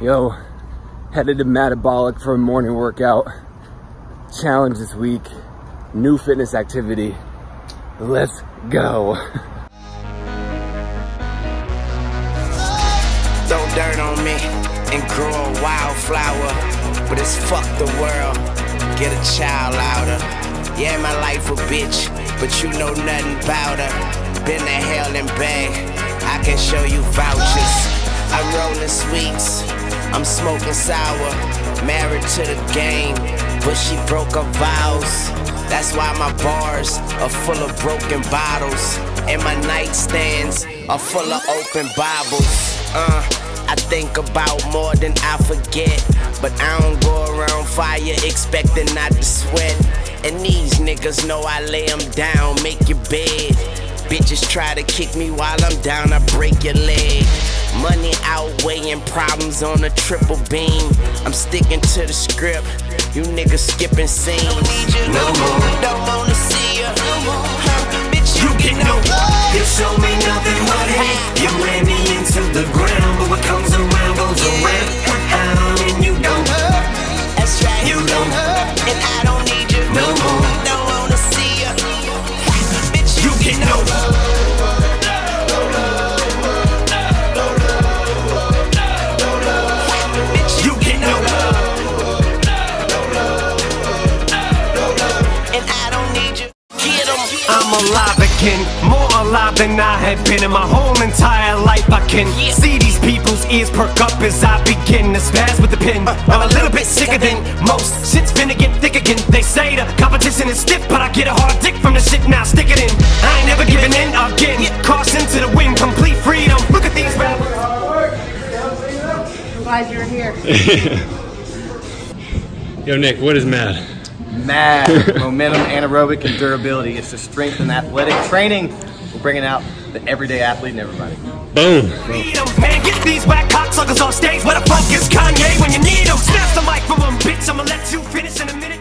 Yo, headed to MADabolic for a morning workout. Challenge this week, new fitness activity. Let's go. Throw dirt on me and grow a wildflower, but it's fuck the world, get a child louder. Yeah, my life a bitch, but you know nothing about her. Been to hell and back, I can show you vouchers. I'm rolling sweets, I'm smoking sour. Married to the game, but she broke her vows. That's why my bars are full of broken bottles, and my nightstands are full of open Bibles. I think about more than I forget, but I don't go around fire expecting not to sweat. And these niggas know I lay them down, make your bed. Bitches try to kick me while I'm down, I break your leg. Money outweighing problems on a triple beam. I'm sticking to the script, you niggas skipping scenes. Don't need you no more, don't wanna see ya no more. Bitch, you get no love, you show me nothing but hate. You ran me into the ground, but what comes around goes around. I mean, you don't hurt, that's right, you don't hurt, and I don't need you no more. Don't wanna see ya, bitch, you get no love. I'm alive again, more alive than I have been in my whole entire life. I can see these people's ears perk up as I begin to spaz with the pen. I'm a little bit sicker than most, shit's finna get thick again. They say the competition is stiff, but I get a hard dick from the shit, now stick it in. I ain't never giving in again, caution to the wind, complete freedom. Look at these rappers. I'm glad you're here. Yo Nick, what is MAD? MAD, momentum, anaerobic, and durability. It's the strength and athletic training. We're bringing out the everyday athlete and everybody. Boom. Man, get these whack cocksuckers off stage. Where the fuck is Kanye when you need him? Snap the mic from him, bitch. I'm gonna let you finish in a minute.